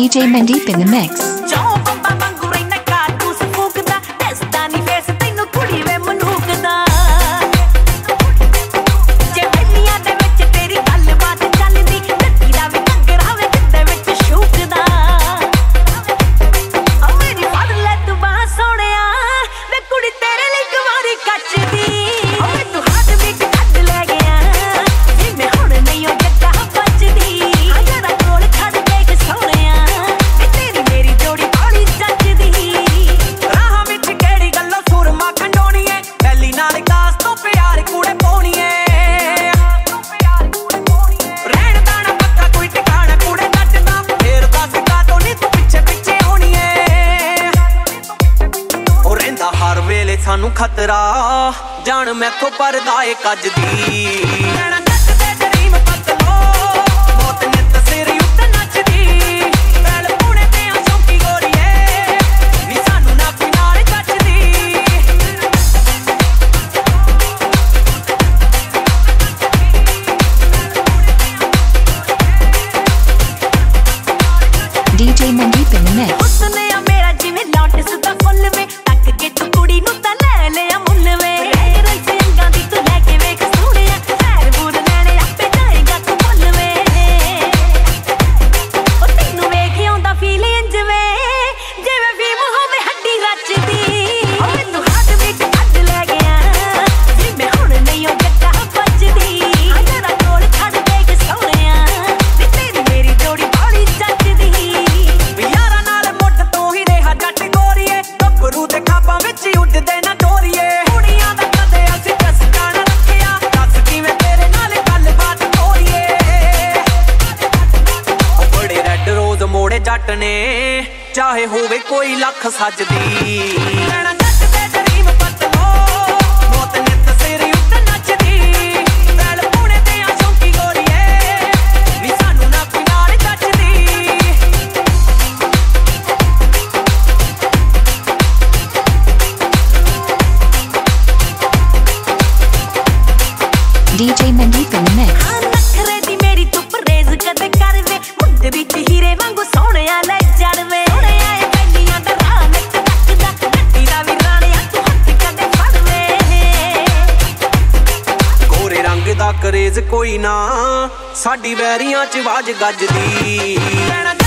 DJ Mandeep in the mix. सानू खतरा जान मैं को परदा कज दी जट ने चाहे होवे कोई लख सजदी DJ Mandeep in the mix. हाँ नखरे दी मेरी तू परेज कदे कर वे मुंड विच हीरे वांगू सोने ले जड़ वे सोने आए पहलियां दा राह नच नच दा नटी दा वी राणिया तू हथ कदे फड़ वे गोरे रंग दा करेज कोई ना साडी वैरियां च वाज गजदी।